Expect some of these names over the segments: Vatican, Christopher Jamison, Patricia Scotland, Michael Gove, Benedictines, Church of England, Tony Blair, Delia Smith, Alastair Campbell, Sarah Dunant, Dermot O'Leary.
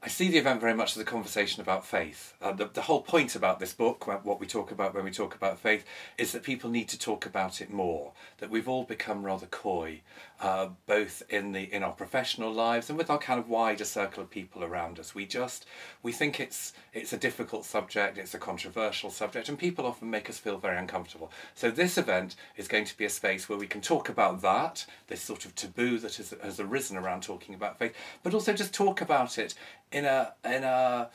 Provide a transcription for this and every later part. I see the event very much as a conversation about faith. The whole point about this book, what we talk about when we talk about faith, is that people need to talk about it more, that we've all become rather coy, both in our professional lives and with our kind of wider circle of people around us. We think it's a difficult subject, it's a controversial subject, and people often make us feel very uncomfortable. So this event is going to be a space where we can talk about that, this sort of taboo that has arisen around talking about faith, but also just talk about it in a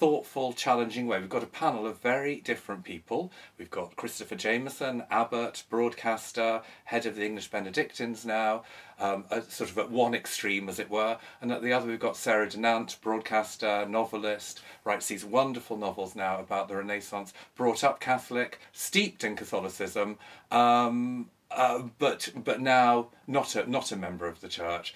thoughtful, challenging way. We've got a panel of very different people. We've got Christopher Jamison, abbot, broadcaster, head of the English Benedictines now, sort of at one extreme, as it were, and at the other we've got Sarah Dunant, broadcaster, novelist, writes these wonderful novels now about the Renaissance, brought up Catholic, steeped in Catholicism, but now not a member of the church,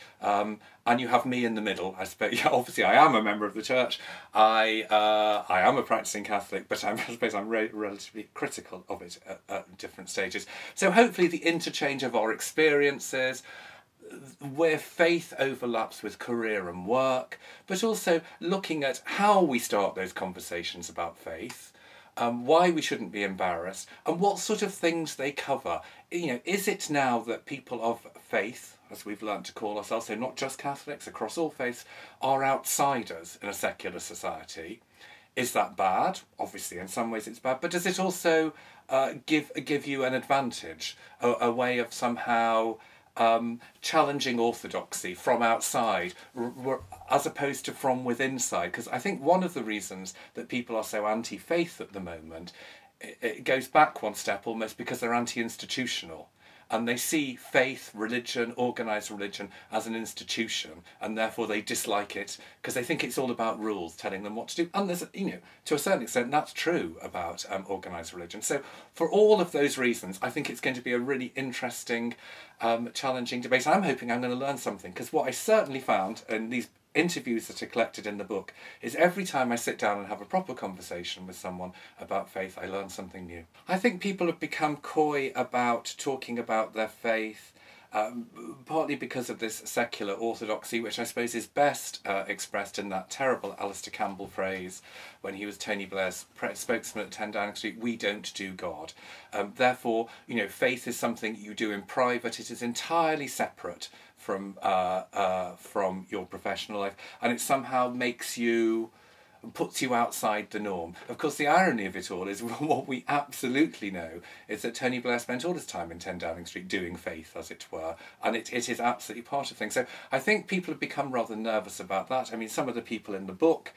and you have me in the middle. I suppose, yeah, obviously I am a member of the church. I am a practicing Catholic, but I suppose I'm relatively critical of it at different stages. So hopefully the interchange of our experiences, where faith overlaps with career and work, but also looking at how we start those conversations about faith. Why we shouldn't be embarrassed, and what sort of things they cover. You know, is it now that people of faith, as we've learnt to call ourselves, so not just Catholics, across all faiths, are outsiders in a secular society? Is that bad? Obviously, in some ways it's bad, but does it also give you an advantage, a way of somehow challenging orthodoxy from outside as opposed to from within side? Because I think one of the reasons that people are so anti-faith at the moment, it goes back one step almost, because they're anti-institutional, and they see faith, religion, organised religion as an institution, and therefore they dislike it because they think it's all about rules telling them what to do. And there's, you know, to a certain extent that's true about organised religion. So for all of those reasons, I think it's going to be a really interesting, challenging debate. I'm hoping I'm going to learn something, because what I certainly found in these interviews that are collected in the book is every time I sit down and have a proper conversation with someone about faith, I learn something new. I think people have become coy about talking about their faith, partly because of this secular orthodoxy, which I suppose is best expressed in that terrible Alastair Campbell phrase when he was Tony Blair's spokesman at 10 Downing Street, "We don't do God." Therefore, you know, faith is something you do in private. It is entirely separate from your professional life, and it somehow makes you, puts you outside the norm. Of course, the irony of it all is what we absolutely know is that Tony Blair spent all his time in 10 Downing Street doing faith, as it were, and it is absolutely part of things. So I think people have become rather nervous about that. I mean, some of the people in the book,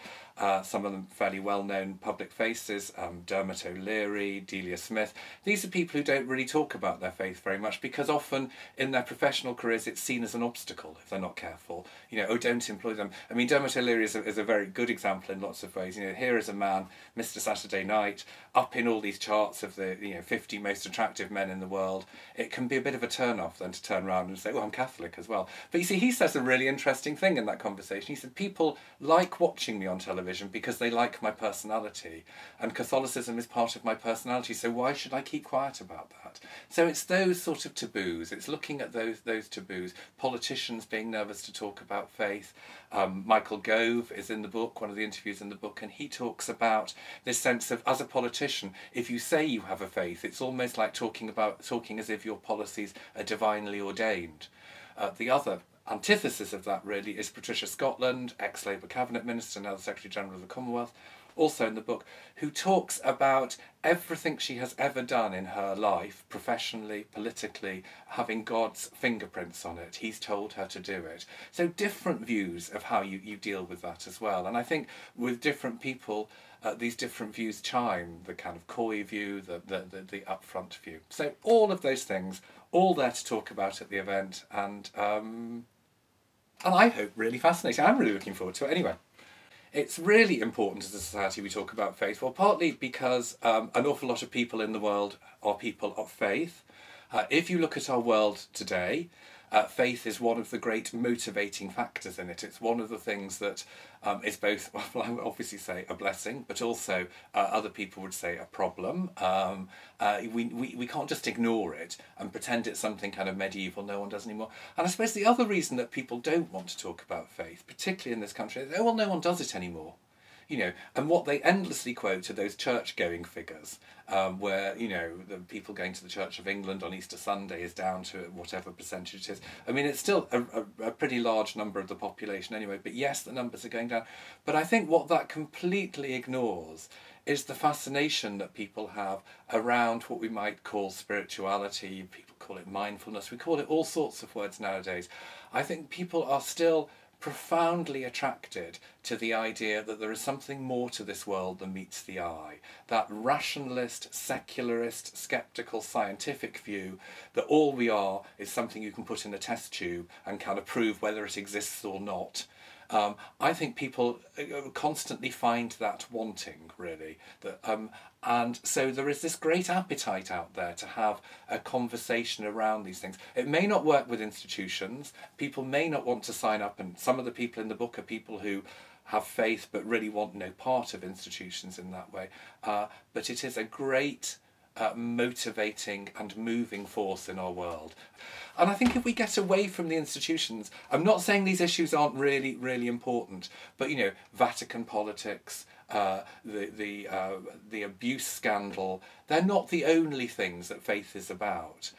some of them fairly well-known public faces, Dermot O'Leary, Delia Smith, these are people who don't really talk about their faith very much, because often in their professional careers it's seen as an obstacle if they're not careful. You know, oh, don't employ them. I mean, Dermot O'Leary is a very good example in lots of ways. You know, here is a man, Mr. Saturday Night, up in all these charts of the, you know, 50 most attractive men in the world. It can be a bit of a turn-off then to turn around and say, oh, I'm Catholic as well. But you see, he says a really interesting thing in that conversation. He said, people like watching me on television because they like my personality, and Catholicism is part of my personality, so why should I keep quiet about that? So it's those sort of taboos, it's looking at those taboos, politicians being nervous to talk about faith. Michael Gove is in the book, one of the interviews in the book, and he talks about this sense of, as a politician, if you say you have a faith, it's almost like talking as if your policies are divinely ordained. The other antithesis of that really is Patricia Scotland, ex-Labour Cabinet Minister, now the Secretary-General of the Commonwealth, also in the book, who talks about everything she has ever done in her life, professionally, politically, having God's fingerprints on it. He's told her to do it. So different views of how you deal with that as well. And I think with different people, these different views chime, the kind of coy view, the upfront view. So all of those things, all there to talk about at the event, and I hope really fascinating. I'm really looking forward to it anyway. It's really important as a society we talk about faith, well, partly because an awful lot of people in the world are people of faith. If you look at our world today, faith is one of the great motivating factors in it. It's one of the things that is both, well, I would obviously say a blessing, but also other people would say a problem. We can't just ignore it and pretend it's something kind of medieval no one does anymore. And I suppose the other reason that people don't want to talk about faith, particularly in this country, is, oh, well, no one does it anymore. You know, and what they endlessly quote are those church-going figures, where, you know, the people going to the Church of England on Easter Sunday is down to whatever percentage it is. I mean, it's still a pretty large number of the population anyway, but yes, the numbers are going down. But I think what that completely ignores is the fascination that people have around what we might call spirituality. People call it mindfulness. We call it all sorts of words nowadays. I think people are still profoundly attracted to the idea that there is something more to this world than meets the eye. That rationalist, secularist, sceptical, scientific view that all we are is something you can put in a test tube and kind of prove whether it exists or not. I think people constantly find that wanting, really. That, and so there is this great appetite out there to have a conversation around these things. It may not work with institutions. People may not want to sign up, and some of the people in the book are people who have faith but really want no part of institutions in that way. But it is a great motivating and moving force in our world. And I think if we get away from the institutions, I'm not saying these issues aren't really, really important, but, you know, Vatican politics, the abuse scandal, they're not the only things that faith is about.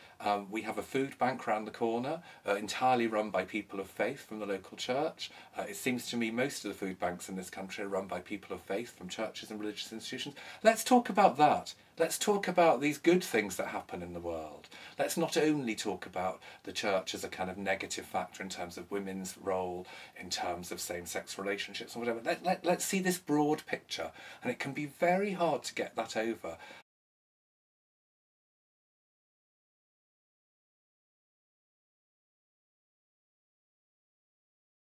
We have a food bank round the corner, entirely run by people of faith from the local church. It seems to me most of the food banks in this country are run by people of faith from churches and religious institutions. Let's talk about that. Let's talk about these good things that happen in the world. Let's not only talk about the church as a kind of negative factor in terms of women's role, in terms of same-sex relationships or whatever. Let's see this broad picture. And it can be very hard to get that over.